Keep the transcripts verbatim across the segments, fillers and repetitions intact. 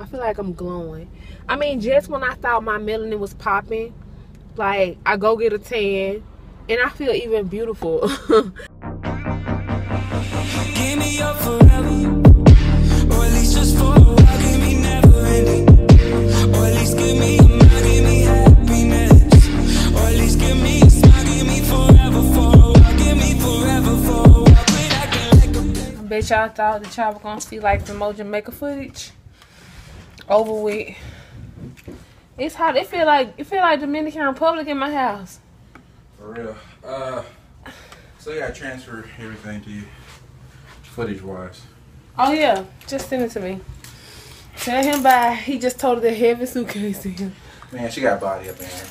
I feel like I'm glowing. I mean, just when I thought my melanin was popping, like, I go get a tan, and I feel even beautiful. Give me up forever, or at least just for a while. Give me never ending, or at least give me a mind, give me happiness, or at least give me a smile, give me forever for a while, give me forever for a while. I bet y'all thought that y'all were gonna see like the Mo Jamaica footage. Over with. It's hot. It feel like it feel like Dominican Republic in my house. For real. Uh, so yeah, I transferred everything to you, footage wise. Oh yeah, just send it to me. Tell him bye. He just told the heavy suitcase to him. Man, she got body up in here.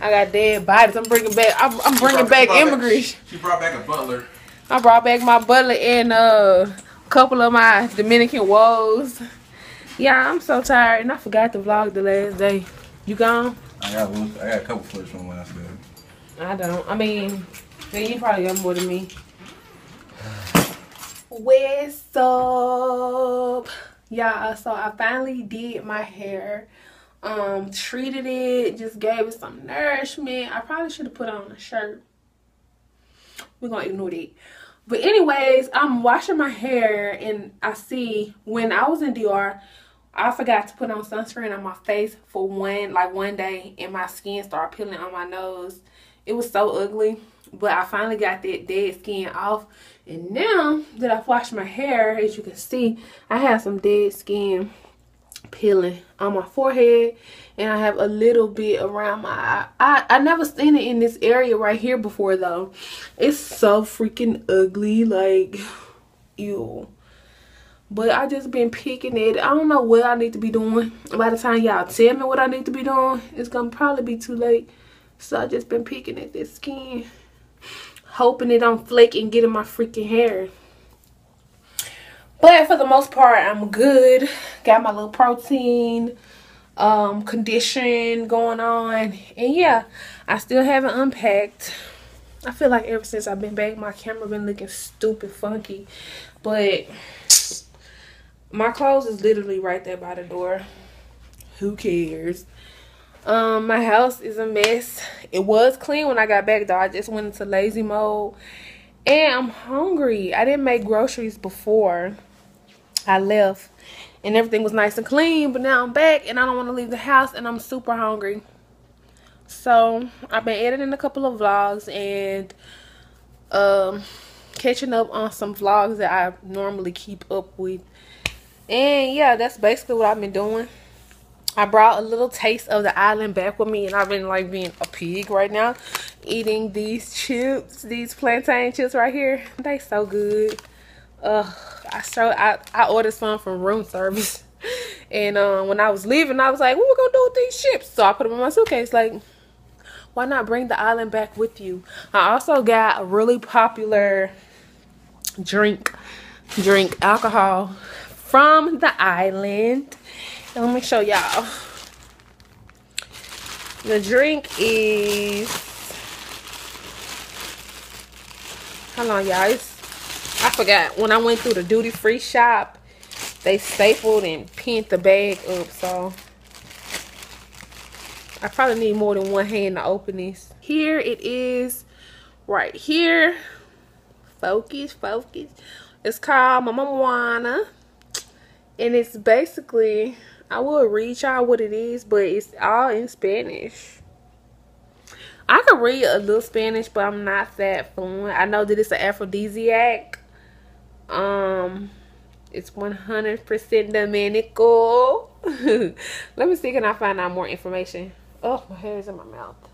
I got dead bodies. I'm bringing back. I'm, I'm bringing back immigrants. She brought back a butler. I brought back my butler and uh, a couple of my Dominican woes. Yeah, I'm so tired, and I forgot to vlog the last day. You gone? I got a, little, I got a couple footage from last day. I don't. I mean, you probably got more than me. What's up? Y'all, so I finally did my hair. Um, treated it. Just gave it some nourishment. I probably should have put on a shirt. We're going to ignore that. But anyways, I'm washing my hair, and I see when I was in D R, I forgot to put on sunscreen on my face for one, like one day, and my skin started peeling on my nose. It was so ugly, but I finally got that dead skin off. And now that I've washed my hair, as you can see, I have some dead skin peeling on my forehead, and I have a little bit around my eye. I, I never seen it in this area right here before, though. It's so freaking ugly, like, ew. But I just been picking it. I don't know what I need to be doing. By the time y'all tell me what I need to be doing, it's gonna probably be too late. So I just been picking at this skin, hoping it don't flake and get in my freaking hair. But for the most part, I'm good. Got my little protein um, condition going on, and yeah, I still haven't unpacked. I feel like ever since I've been back, my camera been looking stupid funky, but. My clothes is literally right there by the door. Who cares? Um, my house is a mess. It was clean when I got back, though. I just went into lazy mode. And I'm hungry. I didn't make groceries before I left. And everything was nice and clean. But now I'm back, and I don't want to leave the house. And I'm super hungry. So, I've been editing a couple of vlogs. And um, catching up on some vlogs that I normally keep up with. And yeah, that's basically what I've been doing. I brought a little taste of the island back with me, and I've been like being a pig right now, eating these chips, these plantain chips right here. They so good. Ugh, I so I, I ordered some from room service, and um, when I was leaving, I was like, "What we gonna do with these chips?" So I put them in my suitcase. Like, why not bring the island back with you? I also got a really popular drink, drink alcohol. From the island. And let me show y'all. The drink is. Hold on, y'all. I forgot. When I went through the duty free shop, they stapled and pinned the bag up. So I probably need more than one hand to open this. Here it is, right here. Focus, focus. It's called Mamawana. And it's basically, I will read y'all what it is, but it's all in Spanish. I can read a little Spanish, but I'm not that fluent. I know that it's an aphrodisiac. Um, it's one hundred percent Dominican. Let me see, can I find out more information? Oh, my hair is in my mouth.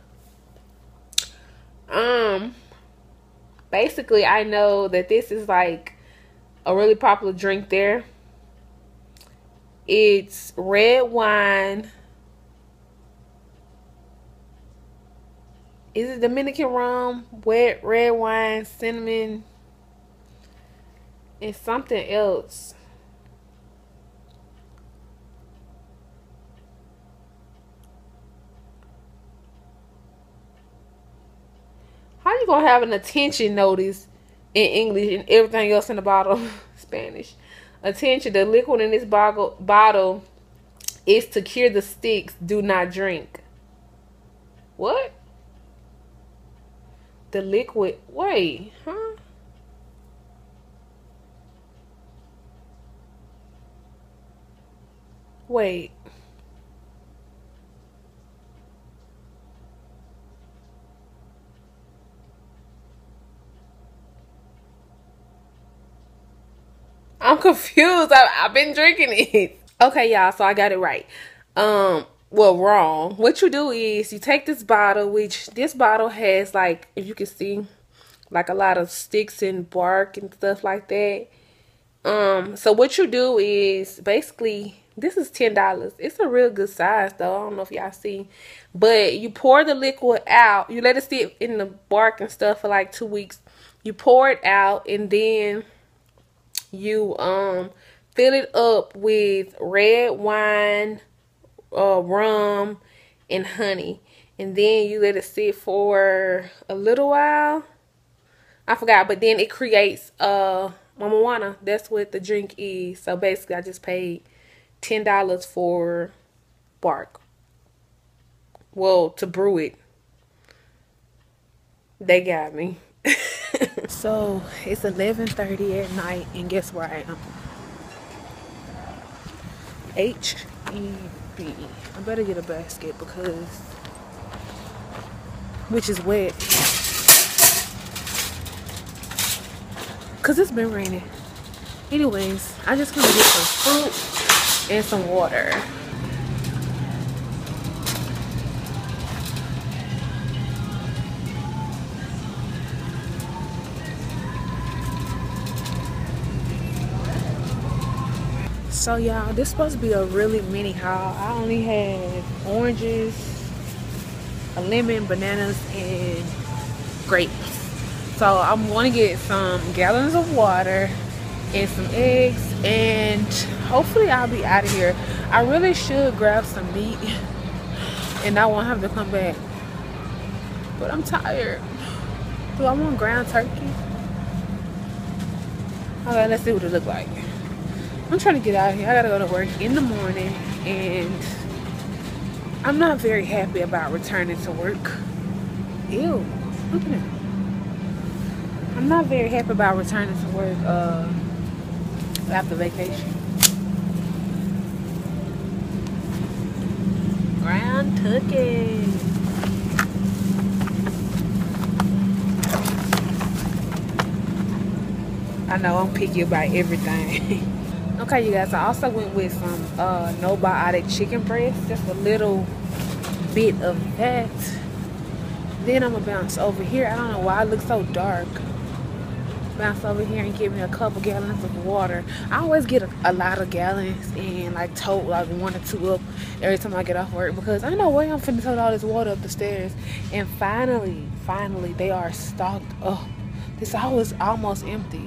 Um, basically, I know that this is like a really popular drink there. It's red wine. Is it Dominican rum, wet red wine, cinnamon, and something else? How you gonna have an attention notice in English and everything else in the bottle Spanish? Attention, the liquid in this bottle, bottle is to cure the sticks, do not drink. What? The liquid, wait, huh? Wait. I'm confused. I, I've been drinking it. Okay, y'all, so I got it right. Um, well, wrong. What you do is you take this bottle, which this bottle has, like, if you can see, like a lot of sticks and bark and stuff like that. Um, so what you do is basically, this is ten dollars. It's a real good size, though. I don't know if y'all see. But you pour the liquid out. You let it sit in the bark and stuff for like two weeks. You pour it out, and then you um fill it up with red wine, uh, rum, and honey, and then you let it sit for a little while. I forgot, but then it creates uh mamawana. That's what the drink is. So basically, I just paid ten dollars for bark. Well, to brew it, they got me. So it's eleven thirty at night, and guess where I am? H E B. I better get a basket because, which is wet, cause it's been raining. Anyways, I just gonna get some fruit and some water. So y'all, this is supposed to be a really mini haul. I only had oranges, a lemon, bananas, and grapes. So I'm going to get some gallons of water and some eggs, and hopefully I'll be out of here. I really should grab some meat and I won't have to come back, but I'm tired. Do I want ground turkey? Okay, let's see what it looks like. I'm trying to get out of here. I gotta go to work in the morning, and I'm not very happy about returning to work. Ew, look at that. I'm not very happy about returning to work uh, after vacation. Ground turkey. I know I'm picky about everything. Okay, you guys, I also went with some uh, no biotic chicken breast. Just a little bit of that. Then I'm going to bounce over here. I don't know why it looks so dark. Bounce over here and give me a couple gallons of water. I always get a, a lot of gallons and like tote like one or two up every time I get off work, because I know where I'm finna tote all this water up the stairs. And finally, finally, they are stocked up. This aisle was almost empty.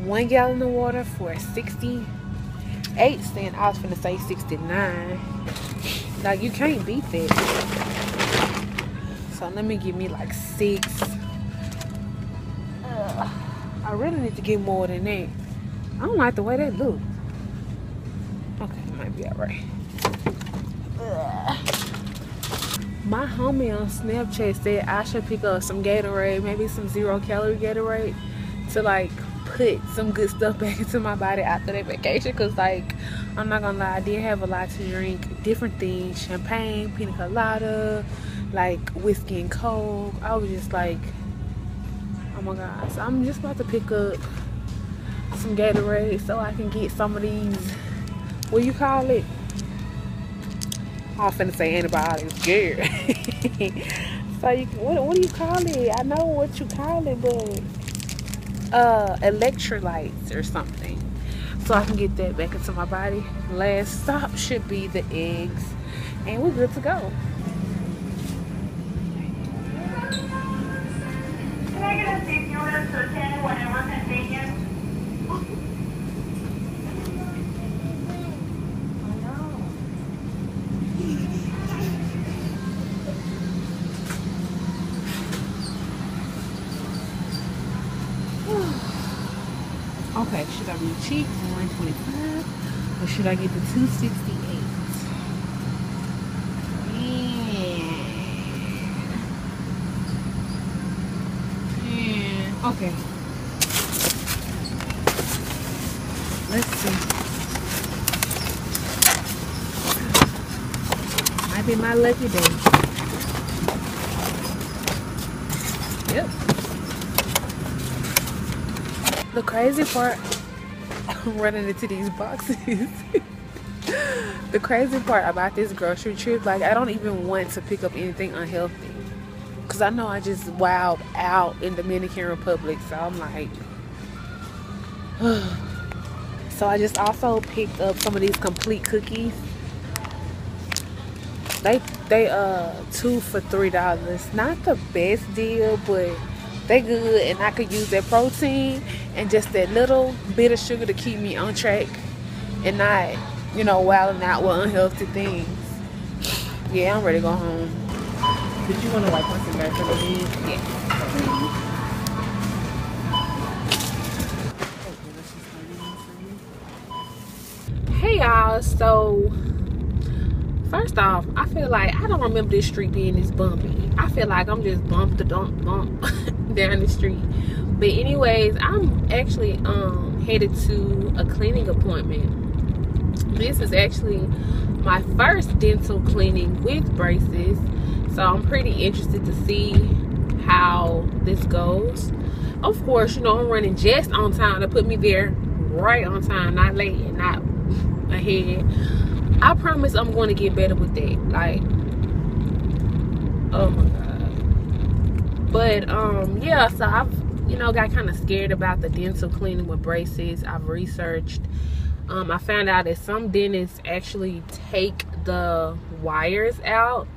One gallon of water for sixty-eight cents. I was finna say sixty-nine. Like, you can't beat that. So let me give me like six. Ugh, I really need to get more than that. I don't like the way that looks. Okay, it might be alright. My homie on Snapchat said I should pick up some Gatorade, maybe some zero calorie Gatorade, to like put some good stuff back into my body after that vacation, because like, I'm not gonna lie, I did have a lot to drink. Different things, champagne, pina colada, like whiskey and coke. I was just like, oh my gosh. So I'm just about to pick up some Gatorade so I can get some of these, what you call it? I was finna say antibiotics, girl. So you, what, what do you call it? I know what you call it, but uh electrolytes or something, so I can get that back into my body. Last stop should be the eggs, and we're good to go. Can I get a safety order for ten whenever convenient? Okay, should I reach cheap? one twenty-five. Or should I get the two sixty-eight? Man. Man. Okay. Let's see. Might be my lucky day. Yep. The crazy part, I'm running into these boxes. The crazy part about this grocery trip, like I don't even want to pick up anything unhealthy. Cause I know I just wowed out in Dominican Republic. So I'm like, so I just also picked up some of these complete cookies. They they uh two for three dollars. Not the best deal, but they good, and I could use that protein and just that little bit of sugar to keep me on track and not, you know, wilding out with unhealthy things. Yeah, I'm ready to go home. Did you want to like once in back for the week? Yeah. Hey y'all, so first off, I feel like I don't remember this street being this bumpy. I feel like I'm just bump to dump bump down the street. But anyways, I'm actually um, headed to a cleaning appointment. This is actually my first dental cleaning with braces. So I'm pretty interested to see how this goes. Of course, you know, I'm running just on time. They put me there right on time, not late and not ahead. I promise I'm going to get better with that. Like, oh my god. But um yeah, so I've, you know, got kind of scared about the dental cleaning with braces. I've researched. Um I found out that some dentists actually take the wires out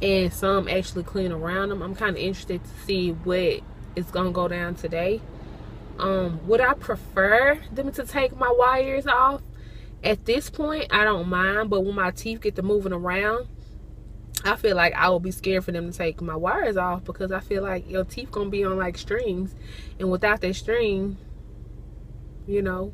and some actually clean around them. I'm kind of interested to see what is going to go down today. Um would I prefer them to take my wires off? At this point, I don't mind, but when my teeth get to moving around, I feel like I will be scared for them to take my wires off, because I feel like your teeth gonna be on like strings, and without that string, you know,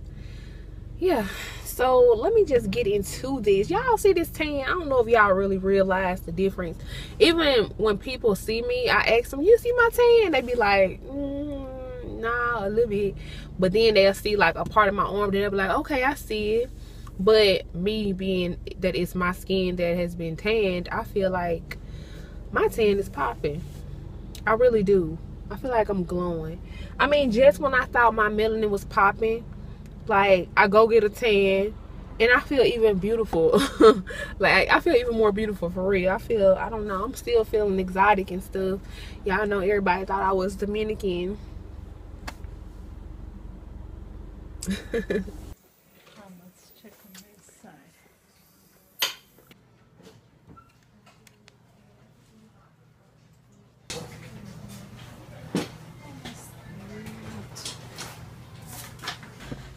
yeah. So let me just get into this. Y'all see this tan? I don't know if y'all really realize the difference. Even when people see me, I ask them, "You see my tan?" They be like, mm, "Nah, a little bit," but then they'll see like a part of my arm, then they'll be like, "Okay, I see it." But me being that it's my skin that has been tanned, I feel like my tan is popping. I really do. I feel like I'm glowing. I mean, just when I thought my melanin was popping, like I go get a tan and I feel even beautiful. Like I feel even more beautiful for real. I feel, I don't know, I'm still feeling exotic and stuff. Y'all know everybody thought I was Dominican.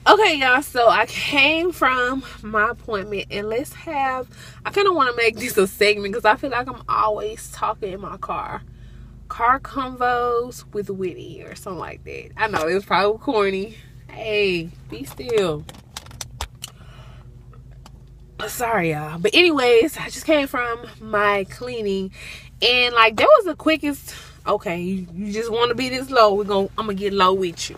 Okay y'all, so I came from my appointment, and let's have, I kind of want to make this a segment because I feel like I'm always talking in my car. Car convos with Whitney or something like that. I know, it was probably corny. Hey, be still. Sorry y'all. But anyways, I just came from my cleaning, and like that was the quickest. Okay, you just want to be this low, we're gonna, I'm gonna get low with you.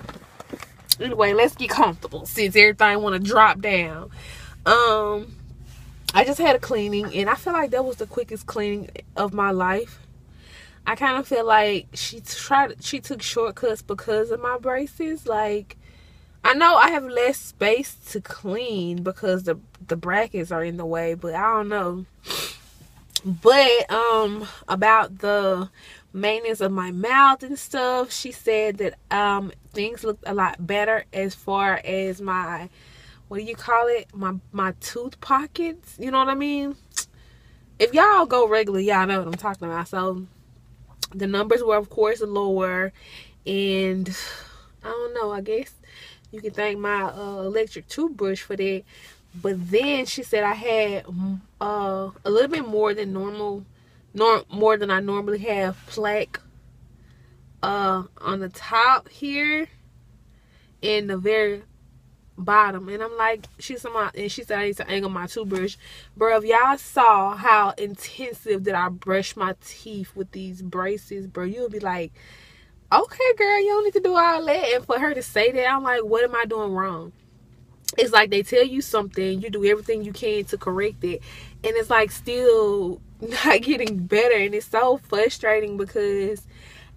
Anyway, let's get comfortable since everything want to drop down. Um, I just had a cleaning, and I feel like that was the quickest cleaning of my life. I kind of feel like she tried, she took shortcuts because of my braces. Like, I know I have less space to clean because the the brackets are in the way, but I don't know. But um, about the maintenance of my mouth and stuff, she said that um things looked a lot better as far as my, what do you call it, my my tooth pockets, you know what I mean? If y'all go regular, y'all know what I'm talking about. So the numbers were of course lower, and I don't know, I guess you can thank my uh, electric toothbrush for that. But then she said I had uh a little bit more than normal Nor more than I normally have plaque uh on the top here, in the very bottom. And I'm like, she's my, and she said I need to angle my toothbrush. Bro, if y'all saw how intensive that I brush my teeth with these braces, bro, you'll be like, okay, girl, you don't need to do all that. And for her to say that, I'm like, what am I doing wrong? It's like they tell you something, you do everything you can to correct it, and it's like still not getting better. And it's so frustrating because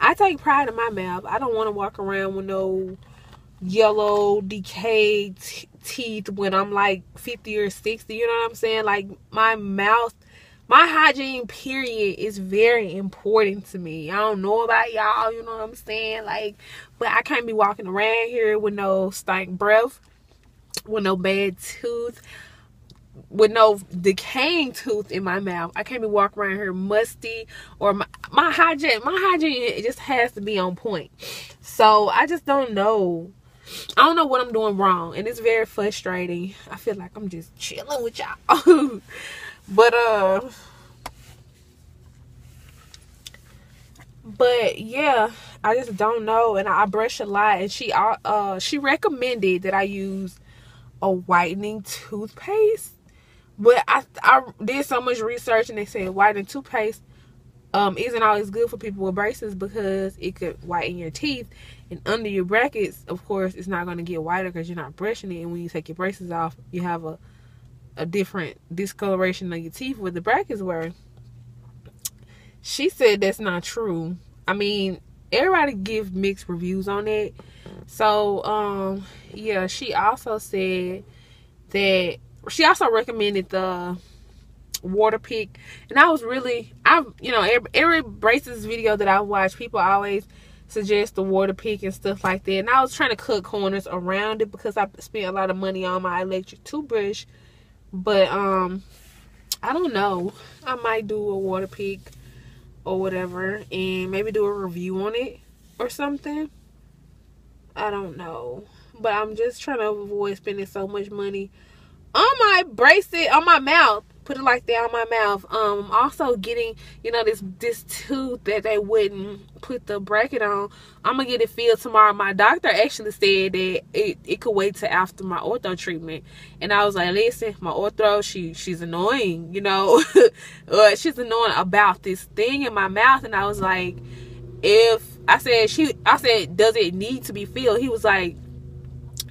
I take pride in my mouth. I don't want to walk around with no yellow decayed teeth when I'm like fifty or sixty, you know what I'm saying? Like, my mouth, my hygiene period is very important to me. I don't know about y'all, you know what I'm saying? Like, but I can't be walking around here with no stank breath, with no bad tooth, with no decaying tooth in my mouth. I can't be walking around here musty, or my, my hygiene my hygiene it just has to be on point. So I just don't know I don't know what I'm doing wrong, and it's very frustrating. I feel like I'm just chilling with y'all. but uh but yeah, I just don't know. And I, I brush a lot, and she uh she recommended that I use a whitening toothpaste, but I, I did so much research, and they said whitening toothpaste um isn't always good for people with braces because it could whiten your teeth, and under your brackets, of course, it's not going to get whiter because you're not brushing it. And when you take your braces off, you have a a different discoloration of your teeth where the brackets were. She said that's not true. I mean, everybody give mixed reviews on it. So um yeah, she also said that she also recommended the water pick, and I was really, I you know, every, every braces video that I watch, people always suggest the water pick and stuff like that, and I was trying to cut corners around it because I spent a lot of money on my electric toothbrush. But um I don't know, I might do a water pick or whatever, and maybe do a review on it or something. I don't know, but I'm just trying to avoid spending so much money on my bracelet, on my mouth, put it like that, on my mouth. Um also getting, you know, this this tooth that they wouldn't put the bracket on, I'm gonna get it filled tomorrow. My doctor actually said that it, it could wait till after my ortho treatment, and I was like, listen, my ortho, she she's annoying, you know. uh, she's annoying about this thing in my mouth. And I was like, if I said, she, I said, does it need to be filled? He was like,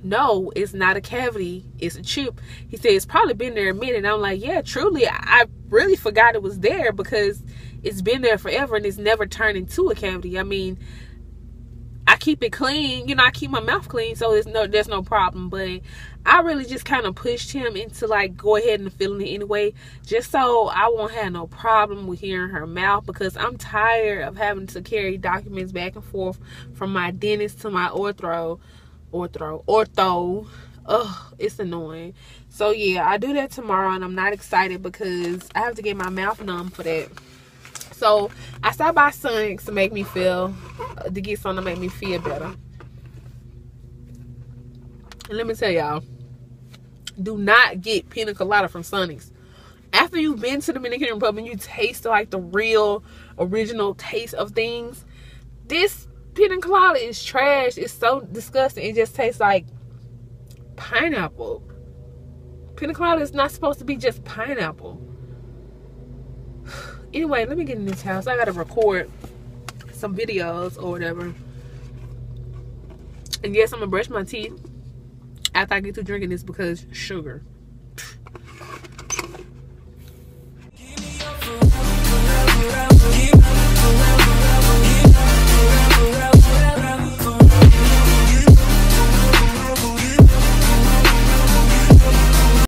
no, it's not a cavity, it's a chip. He said, it's probably been there a minute. And I'm like, yeah, truly, I really forgot it was there because it's been there forever and it's never turned into a cavity. I mean, I keep it clean, you know, I keep my mouth clean, so there's no, there's no problem. But I really just kind of pushed him into like, go ahead and filling it anyway, just so I won't have no problem with hearing her mouth, because I'm tired of having to carry documents back and forth from my dentist to my ortho, ortho, ortho. Ugh, it's annoying. So yeah, I do that tomorrow, and I'm not excited because I have to get my mouth numb for that. So I stopped by Sonic to make me feel, to get something to make me feel better. And let me tell y'all, do not get pina colada from Sonic's. After you've been to the Dominican Republic, you taste like the real original taste of things. This pina colada is trash. It's so disgusting. It just tastes like pineapple. Pina colada is not supposed to be just pineapple. Anyway, let me get in this house. I gotta record some videos or whatever. And yes, I'm gonna brush my teeth after I get through drinking this because sugar.